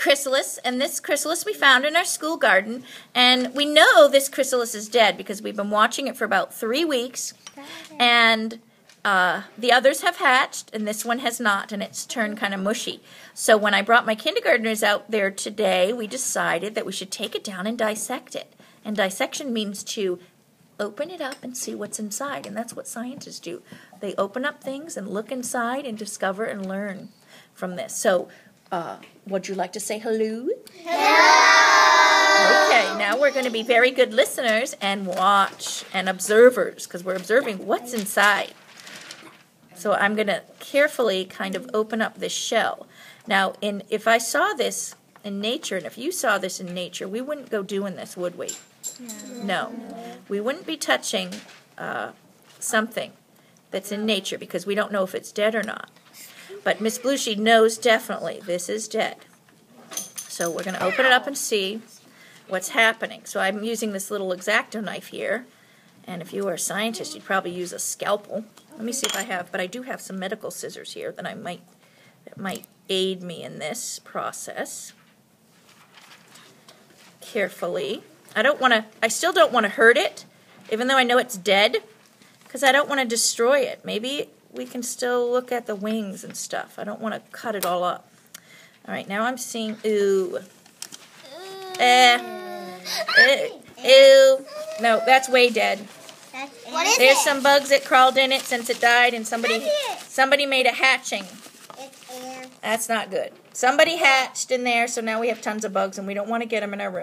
chrysalis, and this chrysalis we found in our school garden, and we know this chrysalis is dead because we've been watching it for about 3 weeks, and the others have hatched, and this one has not, and it's turned kind of mushy. So when I brought my kindergartners out there today, we decided that we should take it down and dissect it. And dissection means to open it up and see what's inside, and that's what scientists do. They open up things and look inside and discover and learn from this. So would you like to say hello? Hello! Okay, now we're going to be very good listeners and watch and observers, because we're observing what's inside. So I'm going to carefully kind of open up this shell. Now, if I saw this in nature, and if you saw this in nature, we wouldn't go doing this, would we? No. We wouldn't be touching something that's in nature because we don't know if it's dead or not. But Miss Bluesheet knows definitely this is dead. So we're going to open it up and see what's happening. So I'm using this little X-Acto knife here. And if you were a scientist, you'd probably use a scalpel. Let me see if I have, but I do have some medical scissors here that might aid me in this process. Carefully. I still don't want to hurt it, even though I know it's dead, because I don't want to destroy it. Maybe we can still look at the wings and stuff. I don't want to cut it all up. All right, now I'm seeing, ooh. Ew. No, that's way dead. What is it? There's some bugs that crawled in it since it died, and somebody made a hatching. That's not good. Somebody hatched in there, so now we have tons of bugs, and we don't want to get them in our room.